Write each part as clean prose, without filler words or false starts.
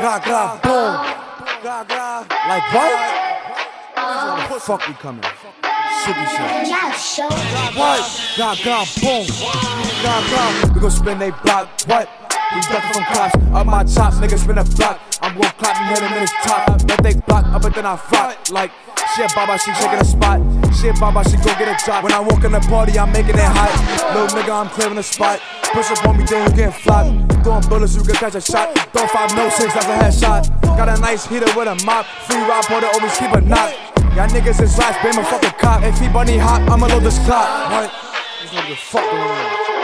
Gra gra boom. Gra gra. Like what? The fuck we coming? Super shit. What? Gra gra boom. Gra gra. We gon' spin they block. What? We duckin' from cops. Up my chops, niggas spin a block. I'm one clap and hit him in his top. I bet they block, I bet then I fuck. Like shit, Baba, she shaking a spot. Shit, Baba, she go get a job. When I walk in the party, I'm making it hot. Little nigga, I'm clearing the spot. Push up on me, then you get flopped. Throwing bullets, you can catch a shot. Throw 5, no 6, that's a headshot. Got a nice heater with a mop. Free ride, put it always keep a knock. Y'all niggas is life, bam, a fucking cop. If he bunny hop, I'ma load this clock. What? This nigga fuck with me.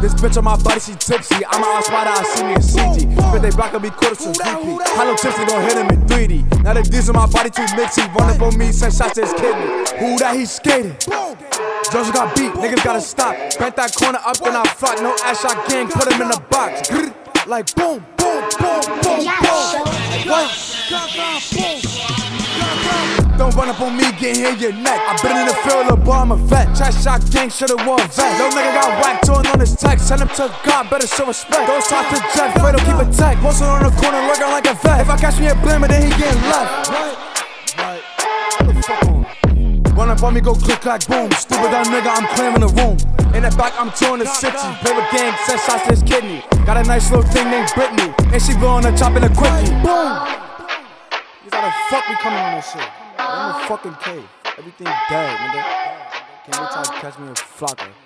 This bitch on my body, she tipsy. I'm out spotter, I see me in CG. But they block me quarters to DP. Hollow tips, they gon' hit him in 3D. Now the D's on my body too mixy. Running for me, send shots to his kidney. Who that he skating? Jones got beat, niggas gotta stop. Bent that corner up, then I flock. No ass shot gang, put him in the box. Like boom, boom, boom, boom, boom. What? Don't run up on me, get here in your neck. I been in the field, little boy, I'm a vet. Trash shot gang, should've won vet. Little nigga got whacked, throwing on his tech. Send him to God, better show respect. Don't talk to Jack, Fredo keep a tech. Posted on the corner, looking like a vet. If I catch me a blimmer, then he getting left. Run up on me, go click like boom. Stupid dumb nigga, I'm claiming the room. In the back, I'm touring the city. Baby gang, send shots to his kidney. Got a nice little thing named Brittany, and she blowing a chop in a quickie. Boom! You gotta fuck me coming on this shit. I'm in the fucking cave. Everything dead, nigga. Can't wait till you catch me in Flocka.